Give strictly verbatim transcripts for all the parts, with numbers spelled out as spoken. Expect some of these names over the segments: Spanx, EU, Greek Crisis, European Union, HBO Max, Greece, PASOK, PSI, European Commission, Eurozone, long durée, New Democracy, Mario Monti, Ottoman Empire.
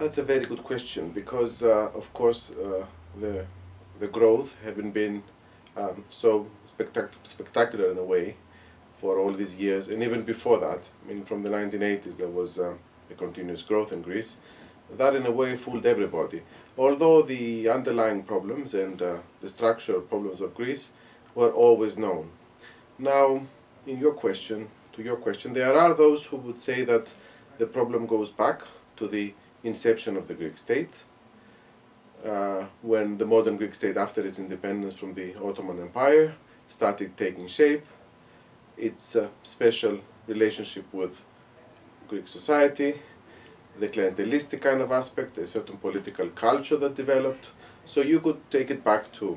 That's a very good question because, uh, of course, uh, the the growth haven't been um, so spectac spectacular in a way for all these years, and even before that. I mean, from the nineteen eighties there was uh, a continuous growth in Greece. That, in a way, fooled everybody. Although the underlying problems and uh, the structural problems of Greece were always known. Now, in your question, to your question, there are those who would say that the problem goes back to the inception of the Greek state, uh, when the modern Greek state, after its independence from the Ottoman Empire, started taking shape, its uh, special relationship with Greek society, the clientelistic kind of aspect, a certain political culture that developed. So you could take it back to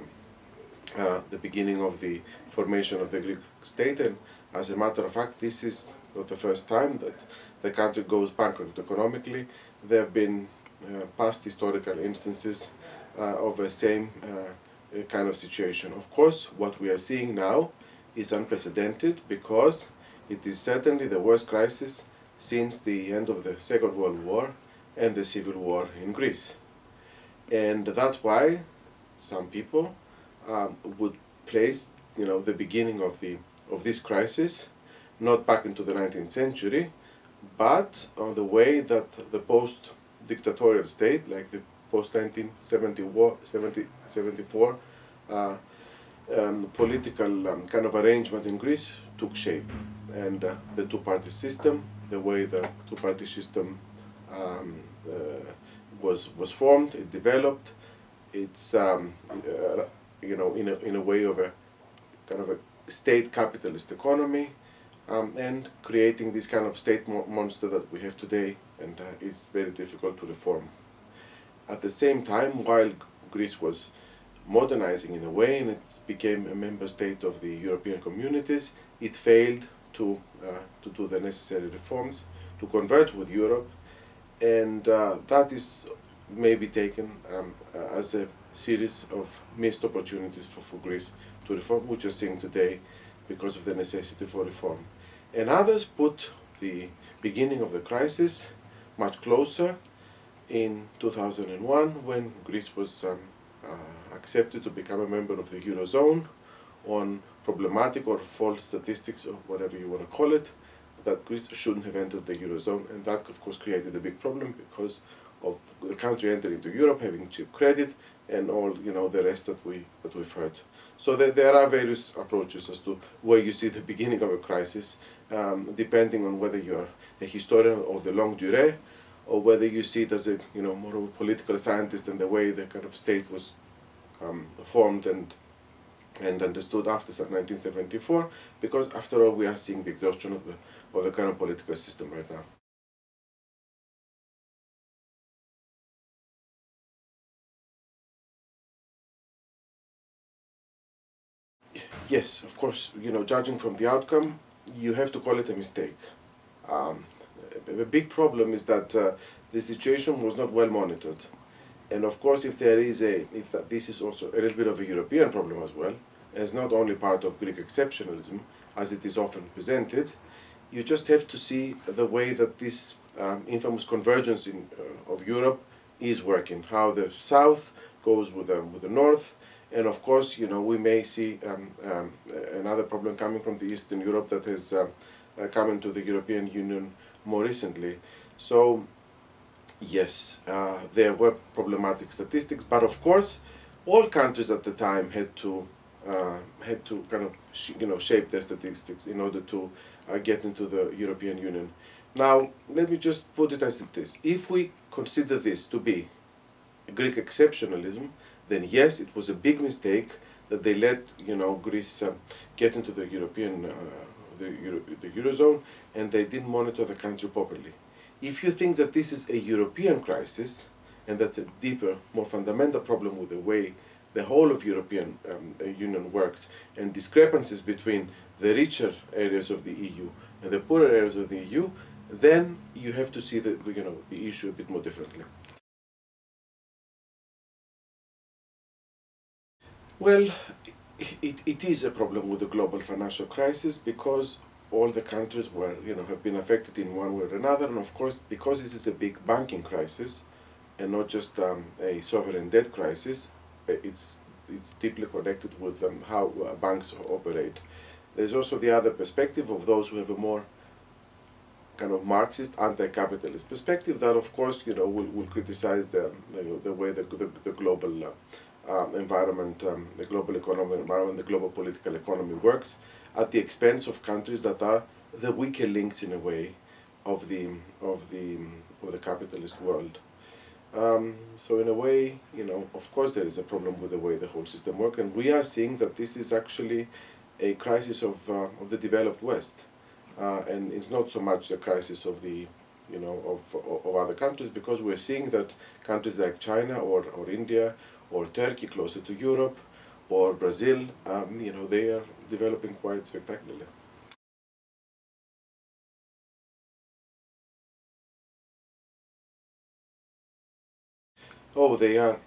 uh, the beginning of the formation of the Greek state, and as a matter of fact, this is not the first time that the country goes bankrupt economically. There have been uh, past historical instances uh, of the same uh, kind of situation. Of course, what we are seeing now is unprecedented because it is certainly the worst crisis since the end of the Second World War and the Civil War in Greece. And that's why some people um, would place, you know, the beginning of the of this crisis not back into the nineteenth century, but on the way that the post-dictatorial state, like the post nineteen seventy-four uh, um, political um, kind of arrangement in Greece took shape. And uh, the two-party system, the way the two-party system um, uh, was, was formed, it developed, it's, um, uh, you know, in a, in a way of a kind of a state capitalist economy, Um, and creating this kind of state mo monster that we have today, and uh, it's very difficult to reform. At the same time, while Greece was modernizing in a way and it became a member state of the European communities, it failed to, uh, to do the necessary reforms, to converge with Europe, and uh, that is maybe taken um, as a series of missed opportunities for, for Greece to reform, which you're seeing today, because of the necessity for reform. And others put the beginning of the crisis much closer in two thousand one, when Greece was um, uh, accepted to become a member of the Eurozone on problematic or false statistics, or whatever you want to call it, that Greece shouldn't have entered the Eurozone. And that, of course, created a big problem because of the country entering into Europe, having cheap credit, and all, you know, the rest that we that we've heard. So there, there are various approaches as to where you see the beginning of a crisis, um, depending on whether you are a historian of the long durée, or whether you see it as a, you know, more of a political scientist and the way the kind of state was um, formed and and understood after nineteen seventy-four. Because after all, we are seeing the exhaustion of the of the kind of political system right now. Yes, of course, you know, judging from the outcome, you have to call it a mistake. Um, the big problem is that uh, the situation was not well monitored. And of course, if there is a, if that, this is also a little bit of a European problem as well, as not only part of Greek exceptionalism, as it is often presented, you just have to see the way that this um, infamous convergence in, uh, of Europe is working, how the South goes with the, with the North. And of course, you know, we may see um, um, another problem coming from the Eastern Europe that has uh, uh, come into the European Union more recently. So, yes, uh, there were problematic statistics, but of course, all countries at the time had to uh, had to kind of sh you know shape their statistics in order to uh, get into the European Union. Now, let me just put it as it is: if we consider this to be Greek exceptionalism, then yes, it was a big mistake that they let, you know, Greece uh, get into the European, uh, the, Euro the Eurozone, and they didn't monitor the country properly. If you think that this is a European crisis, and that's a deeper, more fundamental problem with the way the whole of European um, Union works, and discrepancies between the richer areas of the E U and the poorer areas of the E U, then you have to see the, you know, the issue a bit more differently. Well, it, it is a problem with the global financial crisis because all the countries were, you know, have been affected in one way or another, and of course, because this is a big banking crisis, and not just um, a sovereign debt crisis. It's, it's deeply connected with um, how uh, banks operate. There's also the other perspective of those who have a more kind of Marxist, anti-capitalist perspective that, of course, you know, will, will criticize the, the, the way the, the, the global uh, um, environment, um, the global economic environment, the global political economy works at the expense of countries that are the weaker links, in a way, of the, of the, of the capitalist world. Um, so in a way, you know, of course there is a problem with the way the whole system works, and we are seeing that this is actually a crisis of, uh, of the developed West. Uh, and it's not so much the crisis of the, you know, of, of, of other countries, because we're seeing that countries like China or, or India or Turkey closer to Europe or Brazil, um, you know, they are developing quite spectacularly. Oh, they are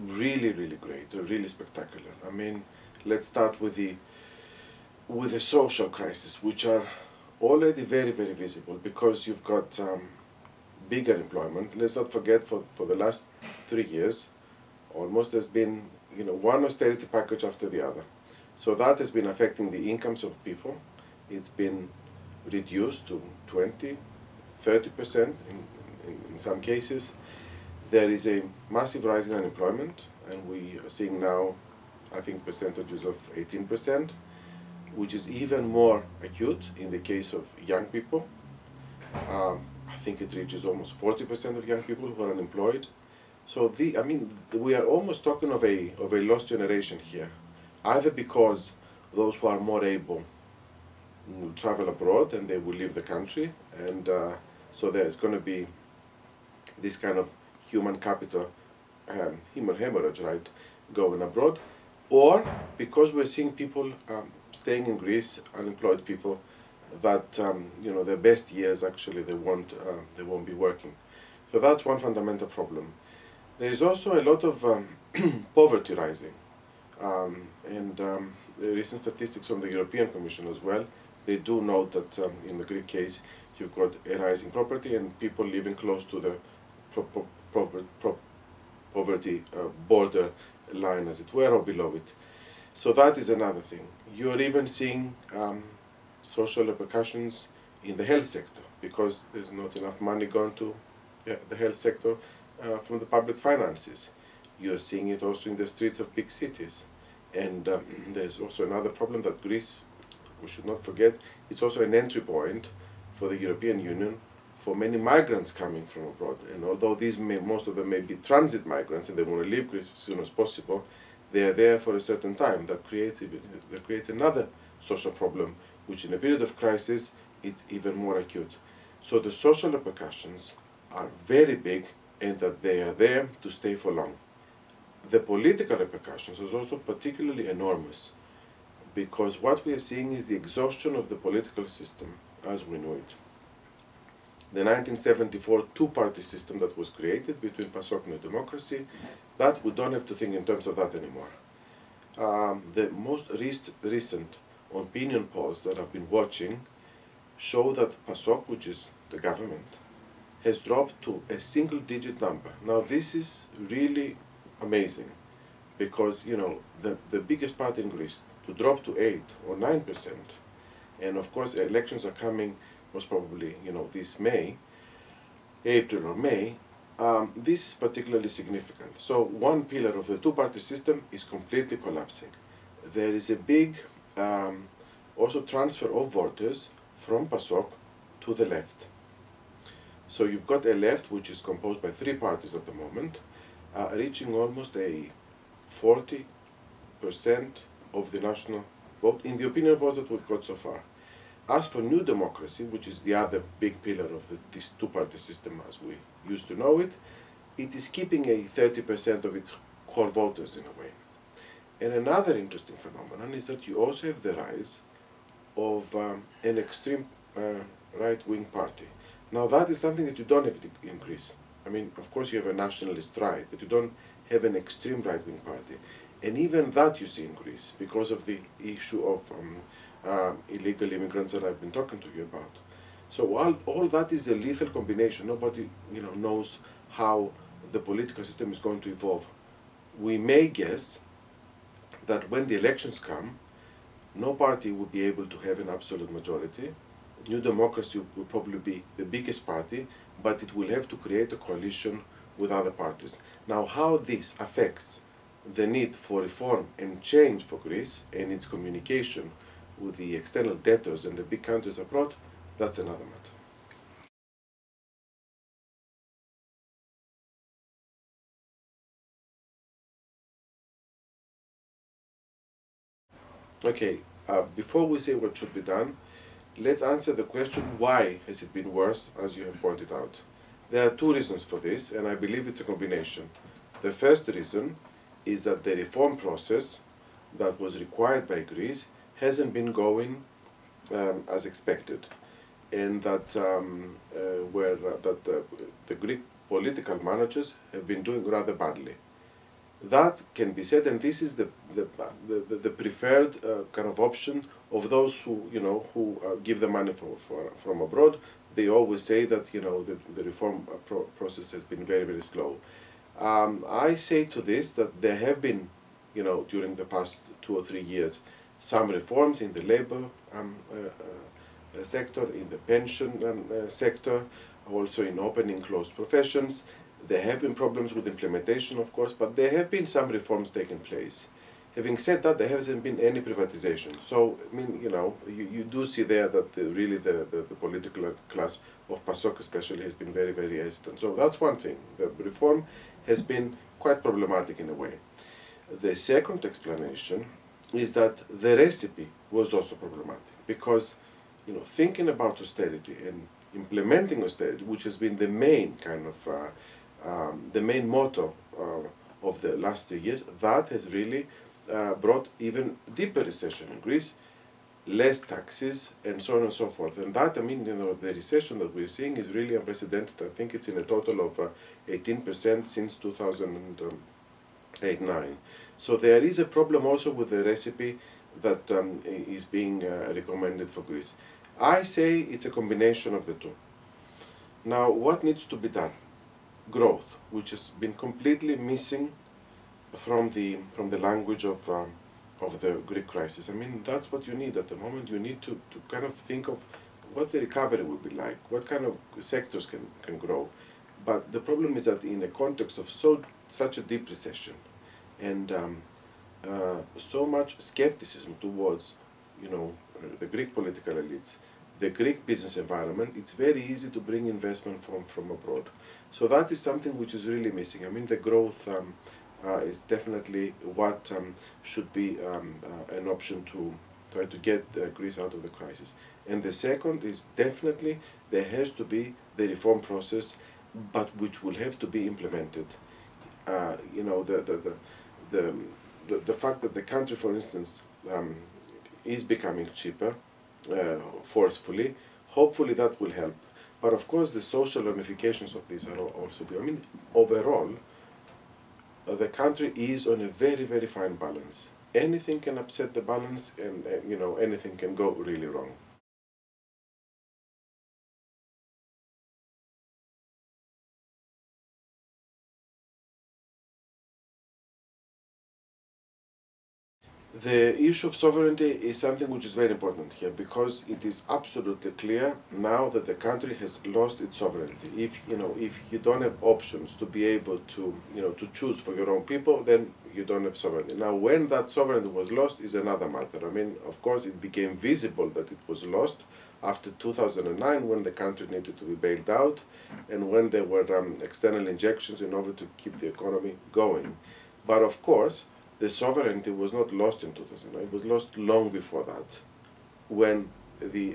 really, really great. They're really spectacular. I mean, let's start with the with the social crisis, which are already very, very visible, because you've got um, big unemployment. Let's not forget, for for the last three years, almost there's been, you know, one austerity package after the other. So that has been affecting the incomes of people. It's been reduced to twenty, thirty percent in, in, in some cases. There is a massive rise in unemployment, and we are seeing now, I think, percentages of eighteen percent, which is even more acute in the case of young people. Um, I think it reaches almost forty percent of young people who are unemployed. So the, I mean, we are almost talking of a of a lost generation here, either because those who are more able will travel abroad and they will leave the country, and uh, so there's going to be this kind of human capital, um, human hemorrhage, right, going abroad, or because we're seeing people um, staying in Greece, unemployed people, that um, you know, their best years actually they won't uh, they won't be working. So that's one fundamental problem. There is also a lot of um, poverty rising, um, and um, the recent statistics from the European Commission as well. They do note that um, in the Greek case, you've got a rise in property and people living close to the pro pro Poverty, pro poverty uh, border line, as it were, or below it. So that is another thing. You are even seeing um, social repercussions in the health sector, because there's not enough money going to yeah, the health sector uh, from the public finances. You are seeing it also in the streets of big cities. And um, there's also another problem that Greece, we should not forget, it's also an entry point for the European Union for many migrants coming from abroad. And although these may, most of them may be transit migrants and they want to leave Greece as soon as possible, they are there for a certain time. That creates, that creates another social problem, which in a period of crisis, it's even more acute. So the social repercussions are very big, and that they are there to stay for long. The political repercussions is also particularly enormous, because what we are seeing is the exhaustion of the political system as we know it. The nineteen seventy-four two-party system that was created between PASOK and New Democracy, that we don't have to think in terms of that anymore. Um, the most rec recent opinion polls that I've been watching show that PASOK, which is the government, has dropped to a single-digit number. Now this is really amazing, because, you know, the, the biggest party in Greece to drop to eight or nine percent, and of course elections are coming most probably, you know, this May, April or May, um, this is particularly significant. So one pillar of the two-party system is completely collapsing. There is a big um, also transfer of voters from PASOK to the left. So you've got a left which is composed by three parties at the moment, uh, reaching almost a forty percent of the national vote in the opinion polls that we've got so far. As for New Democracy, which is the other big pillar of the, this two-party system as we used to know it, it is keeping a thirty percent of its core voters in a way. And another interesting phenomenon is that you also have the rise of um, an extreme uh, right-wing party. Now that is something that you don't have in Greece. I mean, of course you have a nationalist right, but you don't have an extreme right-wing party. And even that you see in Greece, because of the issue of um, Uh, illegal immigrants that I've been talking to you about. So all, all that is a lethal combination. Nobody, you know, knows how the political system is going to evolve. We may guess that when the elections come, no party will be able to have an absolute majority. New Democracy will probably be the biggest party, but it will have to create a coalition with other parties. Now, how this affects the need for reform and change for Greece and its communication with the external debtors and the big countries abroad, that's another matter. Okay, uh, before we say what should be done, let's answer the question, why has it been worse, as you have pointed out? There are two reasons for this, and I believe it's a combination. The first reason is that the reform process that was required by Greece hasn't been going um, as expected, and that, um, uh, where, uh, that uh, the Greek political managers have been doing rather badly. That can be said, and this is the the the, the preferred uh, kind of option of those who you know who uh, give the money for, for, from abroad. They always say that you know the the reform pro process has been very very slow. Um, I say to this that there have been, you know, during the past two or three years, some reforms in the labor um, uh, uh, sector, in the pension um, uh, sector, also in open and closed professions. There have been problems with implementation, of course, but there have been some reforms taking place. Having said that, there hasn't been any privatization. So, I mean, you know, you, you do see there that the, really the, the, the political class of PASOK especially has been very, very hesitant. So that's one thing. The reform has been quite problematic in a way. The second explanation is that the recipe was also problematic because, you know, thinking about austerity and implementing austerity, which has been the main kind of uh, Um, the main motto uh, of the last two years, that has really uh, brought even deeper recession in Greece, less taxes, and so on and so forth. And that, I mean, you know, the recession that we're seeing is really unprecedented. I think it's in a total of uh, eighteen percent since two thousand eight nine. So there is a problem also with the recipe that um, is being uh, recommended for Greece. I say it's a combination of the two. Now, what needs to be done? Growth, which has been completely missing from the from the language of um, of the Greek crisis. I mean, that's what you need at the moment. You need to, to kind of think of what the recovery will be like, what kind of sectors can, can grow. But the problem is that in a context of so such a deep recession and um, uh, so much skepticism towards, you know, the Greek political elites, the Greek business environment, it's very easy to bring investment from, from abroad. So that is something which is really missing. I mean, the growth um, uh, is definitely what um, should be um, uh, an option to try to get uh, Greece out of the crisis. And the second is definitely there has to be the reform process, but which will have to be implemented. Uh, you know, the the, the the the the fact that the country, for instance, um, is becoming cheaper, Uh, forcefully, hopefully that will help. But of course the social ramifications of this are also there. I mean, overall, uh, the country is on a very, very fine balance. Anything can upset the balance and, uh, you know, anything can go really wrong. The issue of sovereignty is something which is very important here because it is absolutely clear now that the country has lost its sovereignty. If you know, if you don't have options to be able to, you know, to choose for your own people, then you don't have sovereignty. Now, when that sovereignty was lost is another matter. I mean, of course, it became visible that it was lost after two thousand nine when the country needed to be bailed out and when there were um, external injections in order to keep the economy going. But of course, the sovereignty was not lost in two thousand nine, it was lost long before that, when the,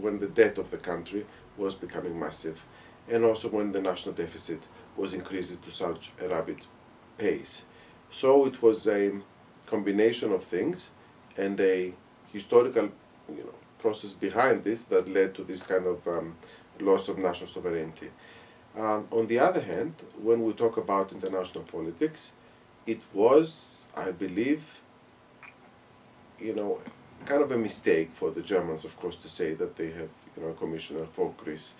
when the debt of the country was becoming massive, and also when the national deficit was increased to such a rapid pace. So it was a combination of things and a historical, you know, process behind this that led to this kind of um, loss of national sovereignty. Um, on the other hand, when we talk about international politics, it was, I believe, you know, kind of a mistake for the Germans, of course, to say that they have, you know, a commissioner for Greece.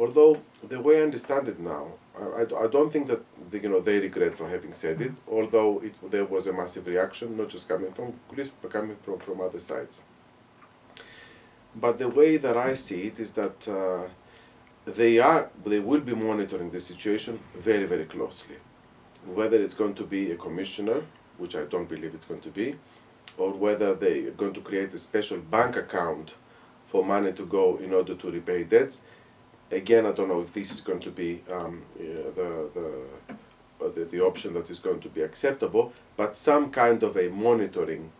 although the way I understand it now, I, I, I don't think that they, you know, they regret for having said it, although it, there was a massive reaction, not just coming from Greece, but coming from, from other sides. But the way that I see it is that uh, they are, they will be monitoring the situation very, very closely. Whether it's going to be a commissioner, which I don't believe it's going to be, or whether they are going to create a special bank account for money to go in order to repay debts. Again, I don't know if this is going to be um, you know, the, the, the, the option that is going to be acceptable, but some kind of a monitoring,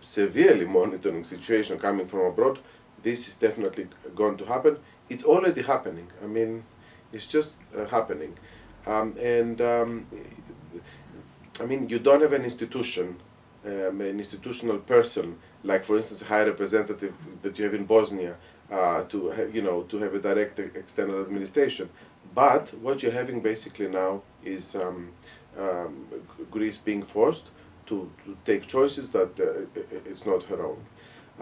severely monitoring situation coming from abroad, this is definitely going to happen. It's already happening. I mean, it's just uh, happening. Um, and um, I mean, you don't have an institution, um, an institutional person, like for instance, a high representative that you have in Bosnia, Uh, to have, you know, to have a direct external administration, but what you're having basically now is um, um, Greece being forced to, to take choices that uh, it's not her own.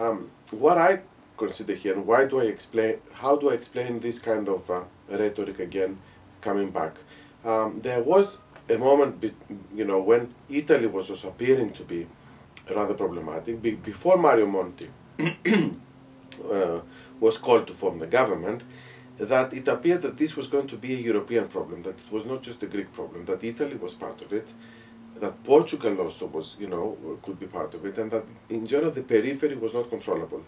Um, what I consider here, and why do I explain? How do I explain this kind of uh, rhetoric again, coming back? Um, there was a moment, you know, when Italy was also appearing to be rather problematic be before Mario Monti. Uh, was called to form the government, that it appeared that this was going to be a European problem, that it was not just a Greek problem, that Italy was part of it, that Portugal also was, you know, could be part of it, and that in general the periphery was not controllable.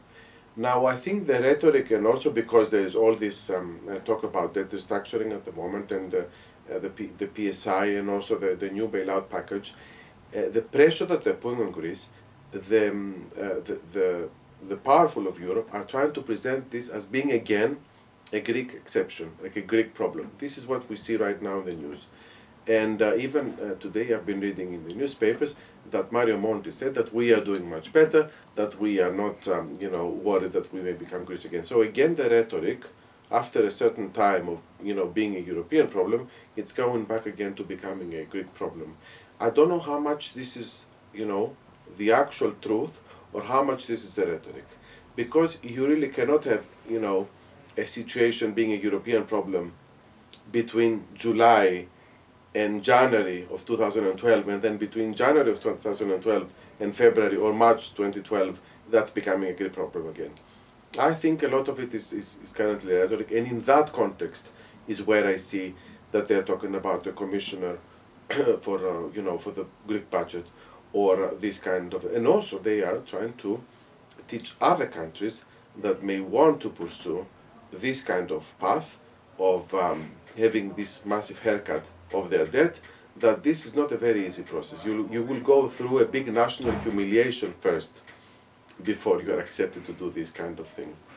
Now I think the rhetoric, and also because there is all this um, uh, talk about debt restructuring at the moment, and uh, uh, the, P the P S I, and also the, the new bailout package, uh, the pressure that they're putting on Greece, the, um, uh, the, the the powerful of Europe are trying to present this as being again a Greek exception, like a Greek problem. This is what we see right now in the news. And uh, even uh, today I've been reading in the newspapers that Mario Monti said that we are doing much better, that we are not um, you know, worried that we may become Greece again. So again the rhetoric, after a certain time of, you know, being a European problem, it's going back again to becoming a Greek problem. I don't know how much this is, you know, the actual truth, or how much this is the rhetoric, because you really cannot have, you know, a situation being a European problem between July and January of two thousand twelve, and then between January of two thousand twelve and February or March twenty twelve, that's becoming a Greek problem again. I think a lot of it is, is, is currently rhetoric, and in that context is where I see that they're talking about the commissioner for, uh, you know, for the Greek budget, or this kind of, and also they are trying to teach other countries that may want to pursue this kind of path of um, having this massive haircut of their debt, that this is not a very easy process. You, you will go through a big national humiliation first before you are accepted to do this kind of thing.